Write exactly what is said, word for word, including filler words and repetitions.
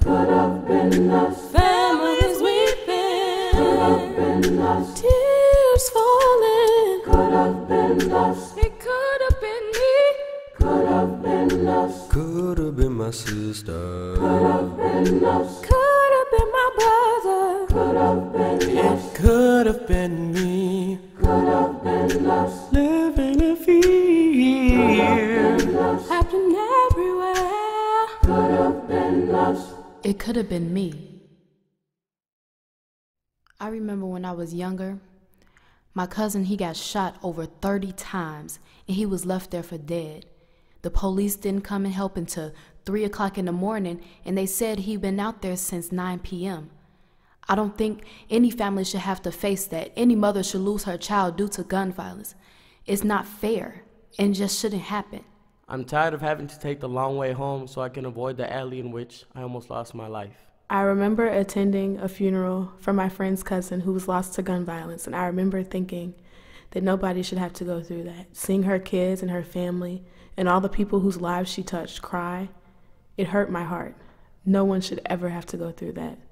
could have been us. Families weeping, could have been us. Tears falling, could have been us. It could have been me, could have been us. Could have been my sister, could have been us. Could have been my brother, could have been us. Could have been me, could have been us. Living in fear, happening everywhere. Could have been us. It could have been me. I remember when I was younger, my cousin, he got shot over thirty times and he was left there for dead. The police didn't come and help until three o'clock in the morning, and they said he'd been out there since nine p m I don't think any family should have to face that. Any mother should lose her child due to gun violence. It's not fair and just shouldn't happen. I'm tired of having to take the long way home so I can avoid the alley in which I almost lost my life. I remember attending a funeral for my friend's cousin who was lost to gun violence, and I remember thinking that nobody should have to go through that. Seeing her kids and her family and all the people whose lives she touched cry, it hurt my heart. No one should ever have to go through that.